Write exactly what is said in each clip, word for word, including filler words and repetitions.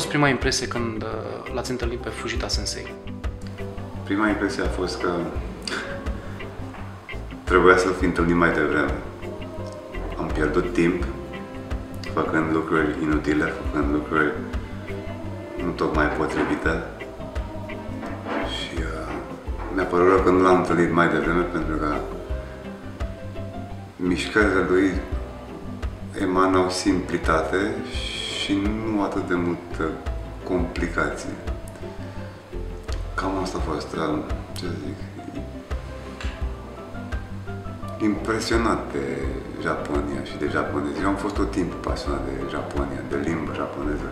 fost prima impresie când l-ați întâlnit pe Fujita Sensei? Prima impresie a fost că trebuia să-l fi întâlnit mai devreme. Am pierdut timp făcând lucruri inutile, făcând lucruri nu tocmai potrivite. Și uh, mi-a părut rău că nu l-am întâlnit mai devreme, pentru că mișcările lui emanau simplitate și nu atât de mult complicații. Cam asta a fost, ce să zic, impresionat de Japonia și de japonezi. Eu am fost tot timpul pasionat de Japonia, de limba japoneză.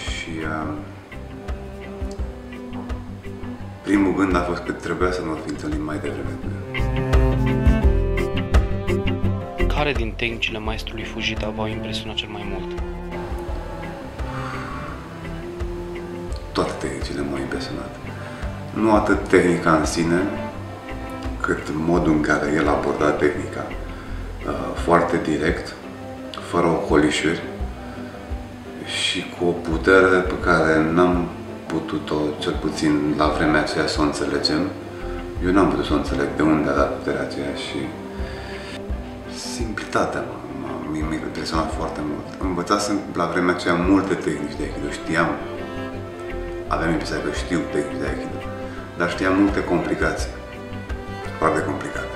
Și uh, primul gând a fost că trebuia să mă fi întâlnit mai devreme. Care din tehnicile maestrului Fujita v-au impresionat cel mai mult? Toate tehnicile m-au impresionat. Nu atât tehnica în sine, cât modul în care el aborda tehnica. Foarte direct, fără ocolișuri și cu o putere pe care n-am putut-o, cel puțin la vremea aceea, să o înțelegem. Eu n-am putut să o înțeleg de unde a dat puterea aceea și simplitatea m-a impresionat foarte mult. Învățasem la vremea aceea multe tehnici de aikido, știam. Aveam impresia că știu tehnici de aikido, dar știam multe complicații, foarte complicate.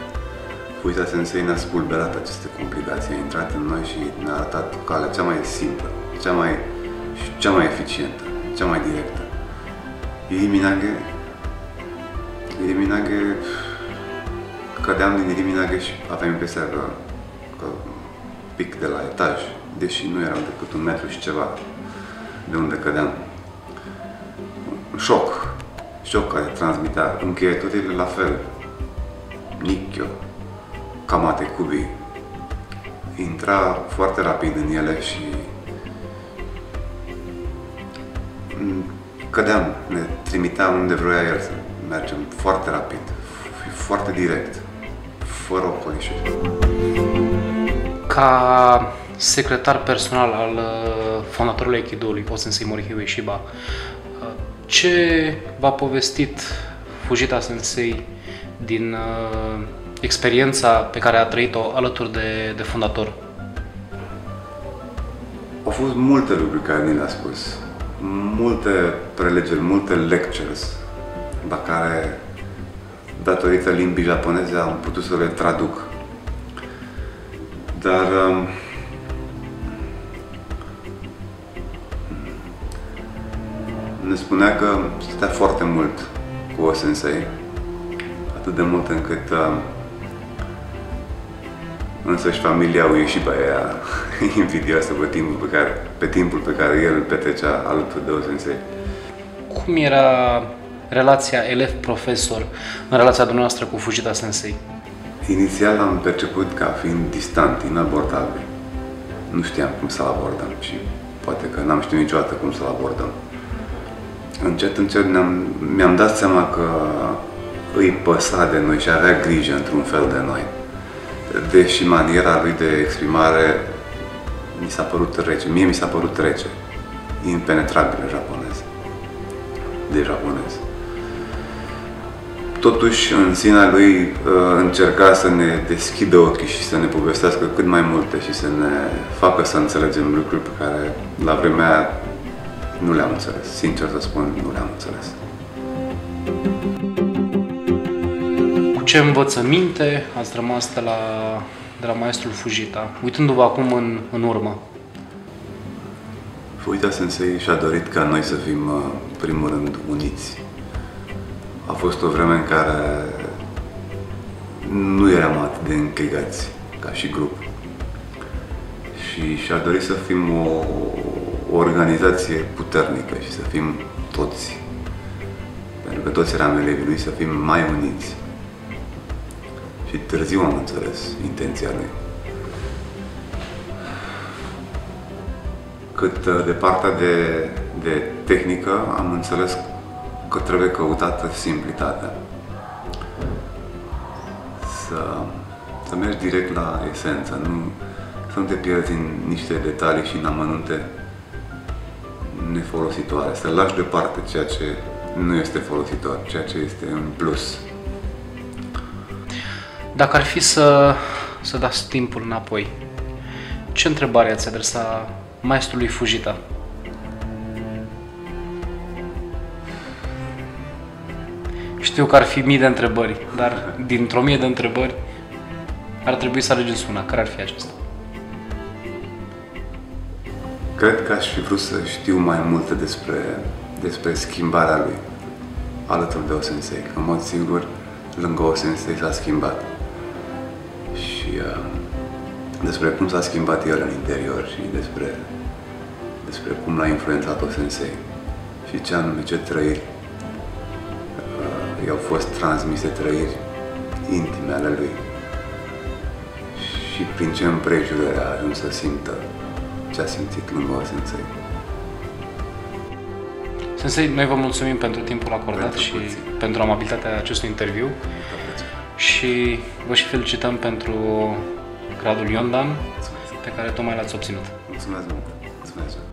Fujita Sensei ne-a spulberat aceste complicații, a intrat în noi și ne-a arătat calea cea mai simplă, cea mai, și cea mai eficientă, cea mai directă. Iiminage, Iiminage, cădeam din Iiminage și aveam impresia că, că pic de la etaj, deși nu erau decât un metru și ceva de unde cădeam. Șoc, șoc care transmitea, încheieturile la fel, Nikkyo, Kamate Kubi, intra foarte rapid în ele și cădeam, ne trimitea unde vroia el să mergem, foarte rapid, foarte direct, fără ocolișuri. Ca secretar personal al fondatorului aikido-ului, O-Sensei Morihei Ueshiba, ce v-a povestit Fujita Sensei din uh, experiența pe care a trăit-o alături de, de fondator? Au fost multe lucruri care ni le-a spus, multe prelegeri, multe lectures, la care, datorită limbii japoneze, am putut să le traduc. Dar uh, ne spunea că stătea foarte mult cu O-Sensei, atât de mult încât uh, însăși familia Ueshiba era invidioasă pe timpul pe care, pe timpul pe care el îl petrecea alături de O-Sensei. Cum era relația elev-profesor în relația dumneavoastră cu Fujita Sensei? Inițial am perceput ca fiind distant, inabordabil. Nu știam cum să-l abordăm și poate că n-am știut niciodată cum să-l abordăm. Încet, încet mi-am dat seama că îi păsa de noi și avea grijă într-un fel de noi. Deși maniera lui de exprimare mi s-a părut rece, mie mi s-a părut rece, impenetrabilă japoneză, de japonez. Totuși, în sinea lui încerca să ne deschidă ochii și să ne povestească cât mai multe și să ne facă să înțelegem lucruri pe care la vremea nu le-am înțeles. Sincer să spun, nu le-am înțeles. Cu ce învățăminte ați rămas de la, de la maestrul Fujita, uitându-vă acum în, în urmă? Fujita Sensei și-a dorit ca noi să fim, în primul rând, uniți. A fost o vreme în care nu eram atât de înclegați ca și grup. Și și-a dorit să fim o o organizație puternică și să fim toți, pentru că toți eram elevii lui, să fim mai uniți. Și târziu am înțeles intenția lui. Cât de partea de, de tehnică, am înțeles că trebuie căutată simplitatea. Să, să mergi direct la esență, nu, să nu te pierzi în niște detalii și în amănunte nefolositoare, să lași deoparte ceea ce nu este folositor, ceea ce este în plus. Dacă ar fi să, să dați timpul înapoi, ce întrebare ați adresa maestrului Fujita? Știu că ar fi mii de întrebări, dar dintr-o mie de întrebări ar trebui să alegeți una. Care ar fi acesta? Cred că aș fi vrut să știu mai multe despre, despre schimbarea lui alături de O-Sensei. În mod singur, lângă O-Sensei s-a schimbat. Și uh, despre cum s-a schimbat el în interior și despre, despre cum l-a influențat O-Sensei și ce anume, ce trăiri uh, i-au fost transmise, trăiri intime ale lui și prin ce împrejurări a ajuns să simtă ce a simțit lângă O-Sensei. Sensei, noi vă mulțumim pentru timpul acordat pentru și puțin. pentru amabilitatea acestui interviu și vă și felicităm pentru gradul Yondan pe care tocmai l-ați obținut. Mulțumesc mult! Mulțumesc!